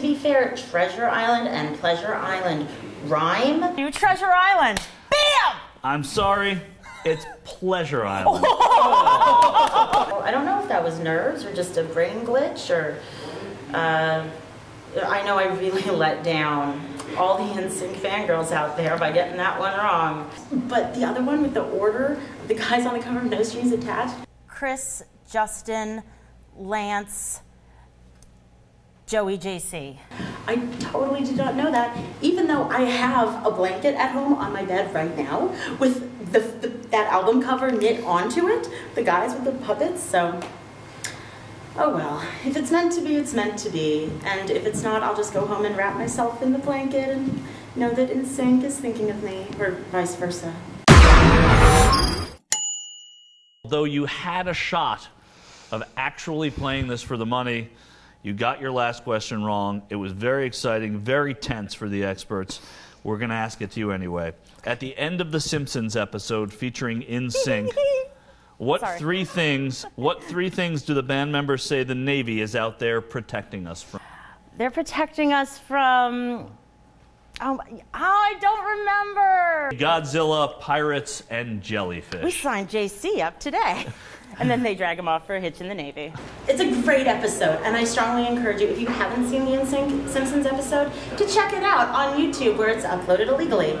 to be fair, Treasure Island and Pleasure Island rhyme. You Treasure Island. Bam! I'm sorry. It's Pleasure Island. Oh. I don't know if that was nerves or just a brain glitch or... I know I really let down all the NSYNC fangirls out there by getting that one wrong. But the other one with the order, the guys on the cover of No Strings Attached. Chris, Justin, Lance, Joey, JC. I totally did not know that, even though I have a blanket at home on my bed right now with that album cover knit onto it, the guys with the puppets, so... Oh well, if it's meant to be, it's meant to be. And if it's not, I'll just go home and wrap myself in the blanket and know that NSYNC is thinking of me, or vice versa. Although you had a shot of actually playing this for the money, you got your last question wrong. It was very exciting, very tense for the experts. We're gonna ask it to you anyway. At the end of the Simpsons episode featuring NSYNC, What three things do the band members say the Navy is out there protecting us from? They're protecting us from... Oh, I don't remember! Godzilla, pirates, and jellyfish. We signed JC up today. And then they drag him off for a hitch in the Navy. It's a great episode, and I strongly encourage you, if you haven't seen the NSYNC Simpsons episode, to check it out on YouTube, where it's uploaded illegally.